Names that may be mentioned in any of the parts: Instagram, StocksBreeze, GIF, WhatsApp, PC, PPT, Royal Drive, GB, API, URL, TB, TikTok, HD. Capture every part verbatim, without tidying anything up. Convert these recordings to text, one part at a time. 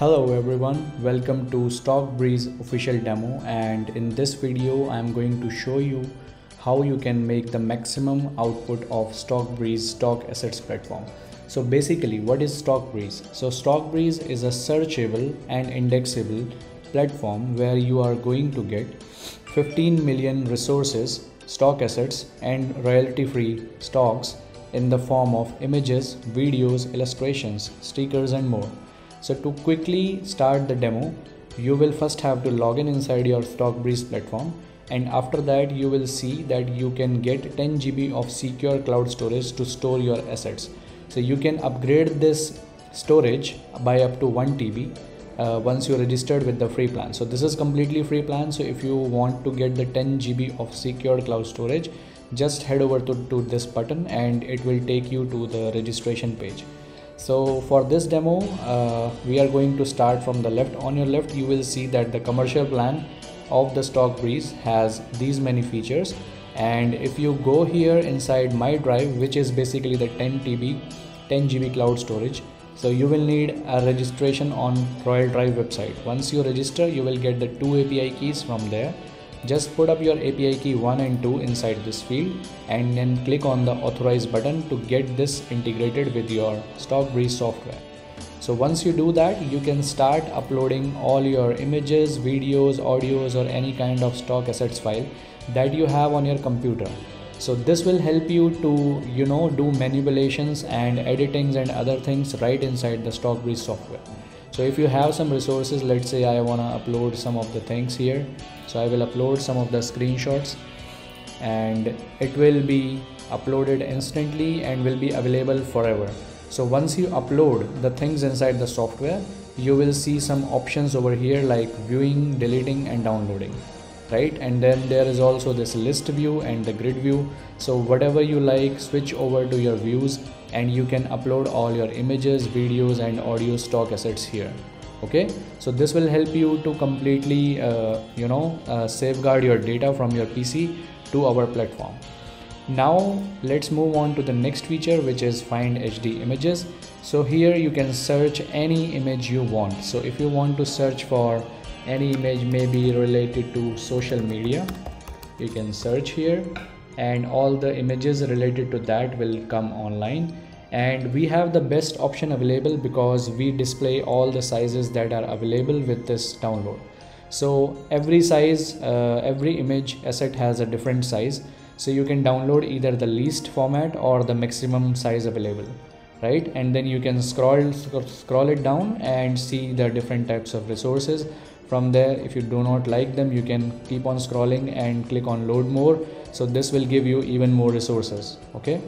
Hello everyone, welcome to Stock Breeze official demo, and in this video I am going to show you how you can make the maximum output of Stock Breeze stock assets platform. So basically, what is Stock Breeze? So Stock Breeze is a searchable and indexable platform where you are going to get fifteen million resources, stock assets and royalty free stocks in the form of images, videos, illustrations, stickers and more. So to quickly start the demo, you will first have to log in inside your StockBreeze platform, and after that you will see that you can get ten G B of secure cloud storage to store your assets. So you can upgrade this storage by up to one T B uh, once you are registered with the free plan. So this is completely free plan, so if you want to get the ten G B of secure cloud storage, just head over to, to this button and it will take you to the registration page. So for this demo, uh, we are going to start from the left. On your left, you will see that the commercial plan of the StockBreeze has these many features. And if you go here inside My Drive, which is basically the ten T B, ten G B cloud storage, so you will need a registration on Royal Drive website. Once you register, you will get the two A P I keys from there. Just put up your A P I key one and two inside this field and then click on the authorize button to get this integrated with your StockBreeze software. So once you do that, you can start uploading all your images, videos, audios or any kind of stock assets file that you have on your computer. So this will help you to, you know, do manipulations and editings and other things right inside the StockBreeze software. So if you have some resources, let's say I want to upload some of the things here. So I will upload some of the screenshots and it will be uploaded instantly and will be available forever. So once you upload the things inside the software, you will see some options over here like viewing, deleting and downloading, right? And then there is also this list view and the grid view. So whatever you like, switch over to your views and you can upload all your images, videos and audio stock assets here. Okay, so this will help you to completely uh, you know uh, safeguard your data from your P C to our platform. Now let's move on to the next feature, which is find H D images. So here you can search any image you want. So if you want to search for any image maybe related to social media, you can search here and all the images related to that will come online. And we have the best option available because we display all the sizes that are available with this download. So every size, uh, every image asset has a different size, so you can download either the least format or the maximum size available, right? And then you can scroll sc scroll it down and see the different types of resources. From there, if you do not like them, you can keep on scrolling and click on load more. So this will give you even more resources. Okay,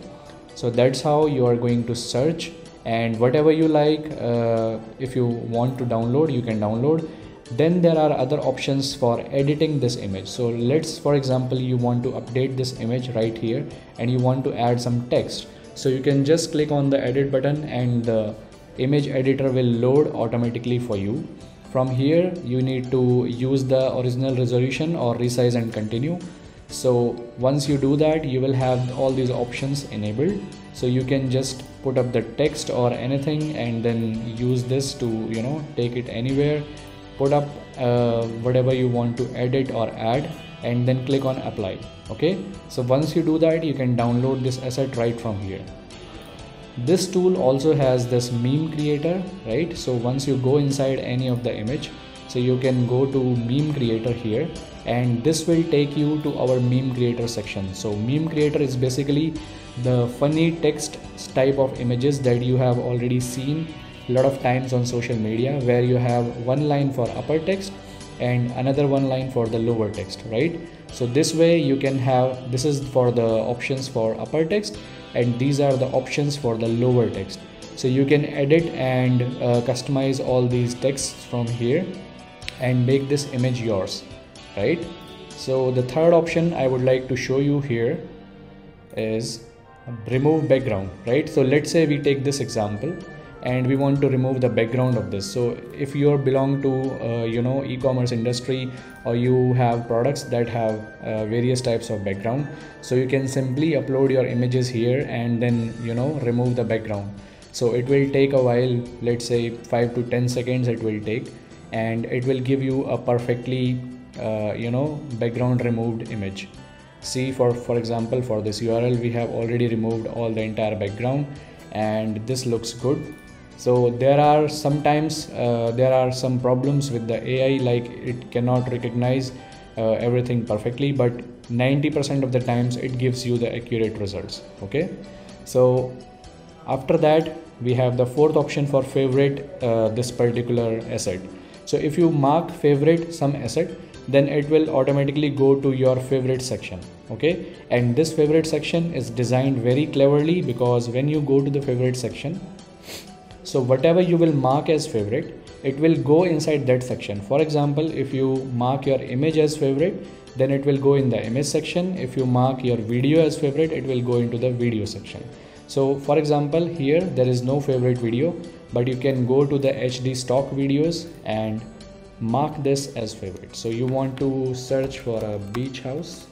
so that's how you are going to search, and whatever you like, uh, if you want to download, you can download. Then there are other options for editing this image. So let's, for example, you want to update this image right here and you want to add some text. So you can just click on the edit button and the image editor will load automatically for you. From here, you need to use the original resolution or resize and continue. So once you do that, you will have all these options enabled. So you can just put up the text or anything and then use this to, you know, take it anywhere. Put up uh, whatever you want to edit or add and then click on apply. Okay, so once you do that, you can download this asset right from here. This tool also has this meme creator, right? So once you go inside any of the image, so you can go to meme creator here and this will take you to our meme creator section. So meme creator is basically the funny text type of images that you have already seen a lot of times on social media, where you have one line for upper text and another one line for the lower text, right? So this way you can have, this is for the options for upper text and these are the options for the lower text. So you can edit and uh, customize all these texts from here and make this image yours, right? So the third option I would like to show you here is remove background, right? So let's say we take this example and we want to remove the background of this. So if you belong to uh, you know e-commerce industry, or you have products that have uh, various types of background, so you can simply upload your images here and then, you know, remove the background. So it will take a while, let's say five to ten seconds it will take, and it will give you a perfectly uh, you know background removed image. See, for for example, for this U R L we have already removed all the entire background, and this looks good. So there are sometimes uh, there are some problems with the A I, like it cannot recognize uh, everything perfectly, but ninety percent of the times it gives you the accurate results. Okay, so after that we have the fourth option for favorite uh, this particular asset. So if you mark favorite some asset, then it will automatically go to your favorite section. Okay, and this favorite section is designed very cleverly, because when you go to the favorite section, so whatever you will mark as favorite, it will go inside that section. For example, if you mark your image as favorite, then it will go in the image section. If you mark your video as favorite, it will go into the video section. So for example, here there is no favorite video, but you can go to the H D stock videos and mark this as favorite. So you want to search for a beach house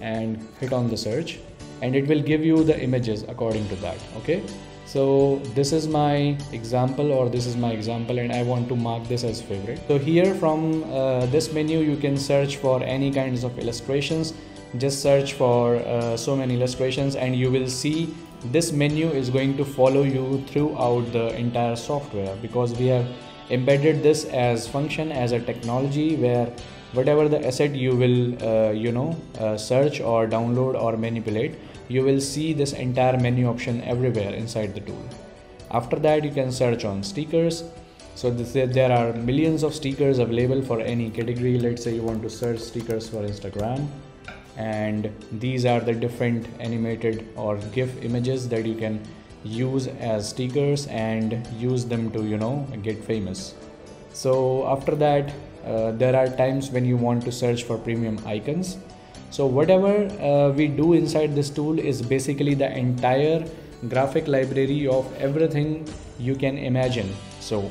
and hit on the search, and it will give you the images according to that. Okay, so this is my example, or this is my example, and I want to mark this as favorite. So here from uh, this menu you can search for any kinds of illustrations. Just search for uh, so many illustrations, and you will see this menu is going to follow you throughout the entire software, because we have embedded this as function, as a technology, where whatever the asset you will uh, you know uh, search or download or manipulate, you will see this entire menu option everywhere inside the tool. After that you can search on stickers. So this, there are millions of stickers available for any category. Let's say you want to search stickers for Instagram, and these are the different animated or GIF images that you can use as stickers and use them to you know get famous. So after that uh, there are times when you want to search for premium icons. So whatever uh, we do inside this tool is basically the entire graphic library of everything you can imagine. So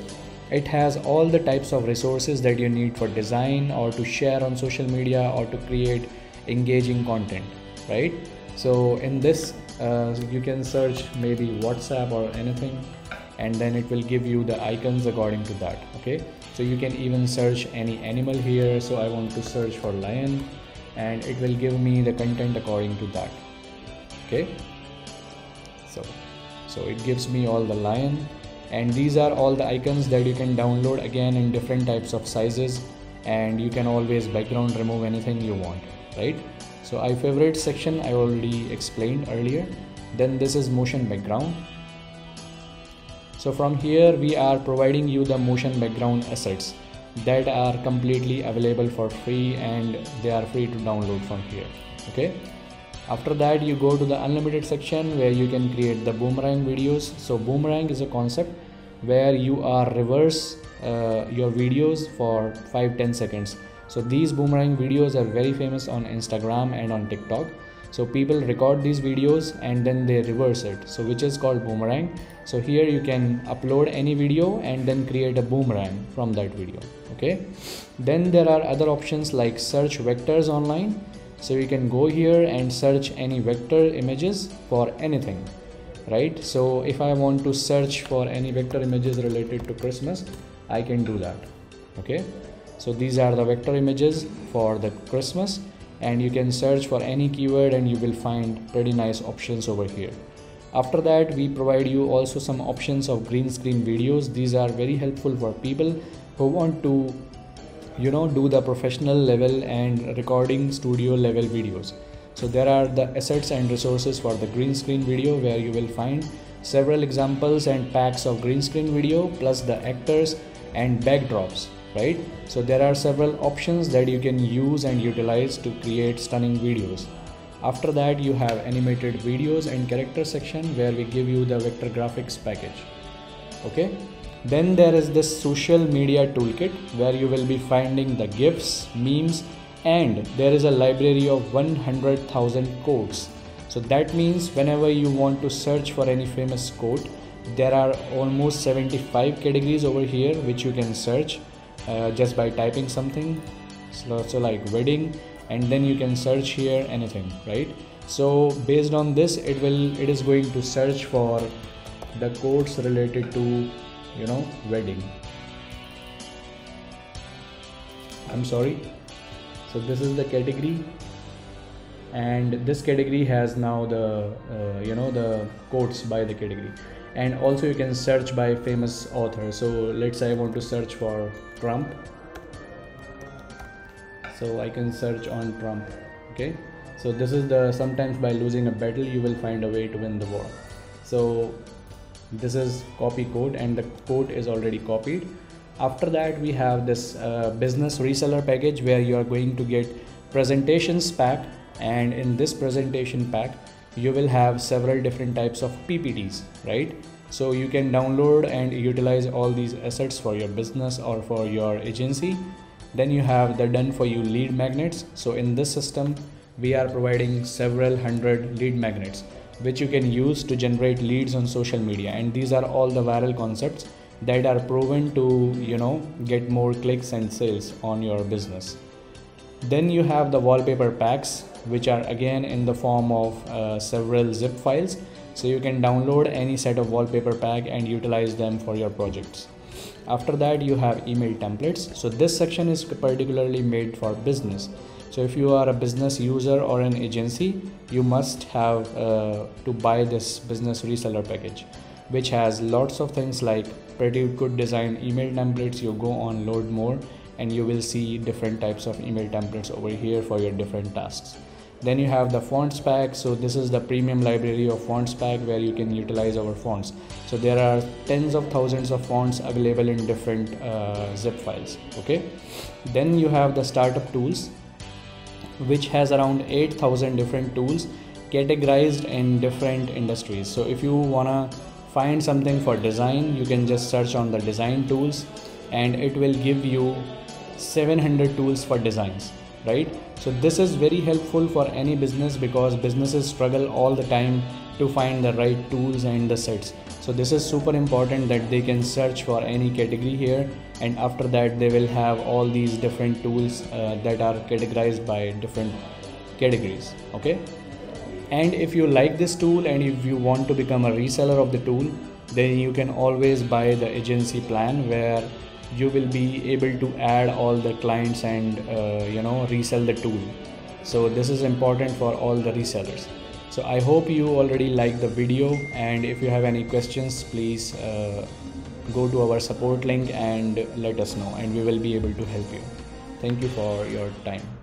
it has all the types of resources that you need for design, or to share on social media, or to create engaging content, right? So in this uh, you can search maybe WhatsApp or anything, and then it will give you the icons according to that. Okay, so you can even search any animal here. So I want to search for lion, and it will give me the content according to that. Okay, so so it gives me all the lion, and these are all the icons that you can download again in different types of sizes, and you can always background remove anything you want, right? So I favorite section I already explained earlier. Then this is motion background. So from here we are providing you the motion background assets that are completely available for free, and they are free to download from here. Okay, after that you go to the unlimited section, where you can create the boomerang videos. So boomerang is a concept where you are reverse uh, your videos for five to ten seconds. So these boomerang videos are very famous on Instagram and on TikTok. So people record these videos and then they reverse it, so which is called boomerang. So here you can upload any video and then create a boomerang from that video. Okay, then there are other options like search vectors online. So you can go here and search any vector images for anything, right? So if I want to search for any vector images related to Christmas, I can do that. Okay, so these are the vector images for the Christmas, and you can search for any keyword and you will find pretty nice options over here. After that we provide you also some options of green screen videos. These are very helpful for people who want to you know do the professional level and recording studio level videos. So there are the assets and resources for the green screen video, where you will find several examples and packs of green screen video, plus the actors and backdrops, right? So there are several options that you can use and utilize to create stunning videos. After that you have animated videos and character section, where we give you the vector graphics package. Okay, then there is this social media toolkit, where you will be finding the GIFs, memes, and there is a library of one hundred thousand quotes. So that means whenever you want to search for any famous quote, there are almost seventy-five categories over here which you can search Uh, just by typing something, so, so like wedding, and then you can search here anything, right? So based on this, it will it is going to search for the codes related to, you know, wedding. I'm sorry. So this is the category, and this category has now the uh, you know the quotes by the category. And also you can search by famous author. So let's say I want to search for Trump, so I can search on Trump. Okay, so this is the sometimes by losing a battle you will find a way to win the war. So this is copy code, and the quote is already copied. After that, we have this uh, business reseller package, where you are going to get presentations pack, and in this presentation pack you will have several different types of P P Ts, right? So you can download and utilize all these assets for your business or for your agency. Then you have the done for you lead magnets. So in this system we are providing several hundred lead magnets which you can use to generate leads on social media, and these are all the viral concepts that are proven to, you know, get more clicks and sales on your business. Then you have the wallpaper packs, which are again in the form of uh, several zip files, so you can download any set of wallpaper pack and utilize them for your projects. After that, you have email templates. So this section is particularly made for business. So if you are a business user or an agency, you must have uh, to buy this business reseller package, which has lots of things like pretty good design email templates. You go on load more and you will see different types of email templates over here for your different tasks. Then you have the fonts pack. So this is the premium library of fonts pack, where you can utilize our fonts. So there are tens of thousands of fonts available in different uh, zip files. Okay, then you have the startup tools, which has around eight thousand different tools categorized in different industries. So if you wanna find something for design, you can just search on the design tools and it will give you seven hundred tools for designs, right? So this is very helpful for any business, because businesses struggle all the time to find the right tools and the sets. So this is super important that they can search for any category here, and after that they will have all these different tools uh, that are categorized by different categories. Okay, and if you like this tool and if you want to become a reseller of the tool, then you can always buy the agency plan, where you will be able to add all the clients and uh, you know resell the tool. So this is important for all the resellers. So I hope you already liked the video, and if you have any questions, please uh, go to our support link and let us know, and we will be able to help you. Thank you for your time.